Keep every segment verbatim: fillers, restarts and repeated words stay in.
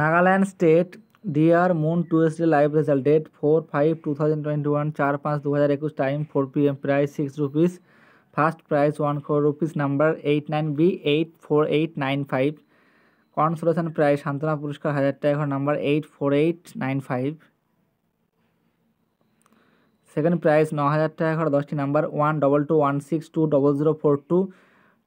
Nagaland state dear moon tourist live resulted four five two thousand twenty one चार पाँच दो हज़ार इक्कीस time four P M price six rupees first price one crore rupees number eight nine B eight four eight nine five consolation price सांत्वना पुरस्कार हज़ार टाका number eight four eight nine five second price नौ हज़ार टाका दस टी number one double two one six two double zero four two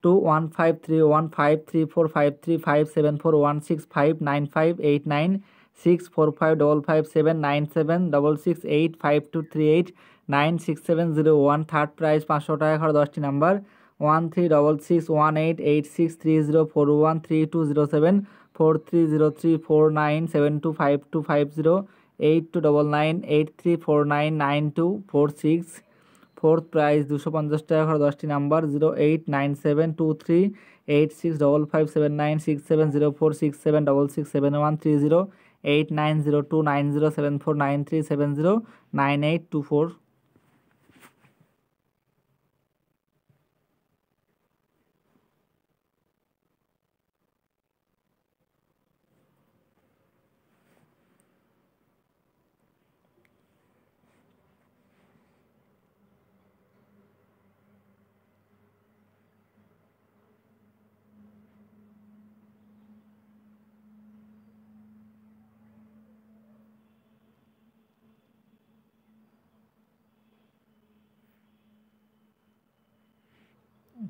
to one five three one five three four five three five seven four one six five nine five eight nine six four five double five seven nine seven double six eight five two three eight nine six seven zero one third prize पाँच सौ टाका दस टी number one three double six one eight eight six three zero four one three two zero seven four three zero three four nine seven to five two five zero eight two double nine eight three four nine nine two four six fourth prize दुशो पंचाश टाका दस टी number zero eight nine seven two three eight six double five seven nine six seven zero four six seven double six seven one three zero eight nine zero two nine zero seven four nine three seven zero nine eight two four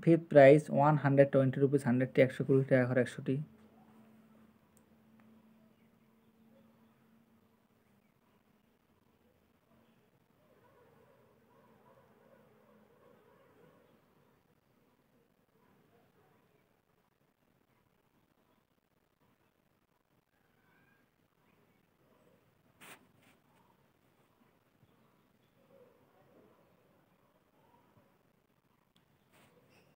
fifth price one hundred twenty rupees hundred टी एकशो कुड़ी टाका एकशो T.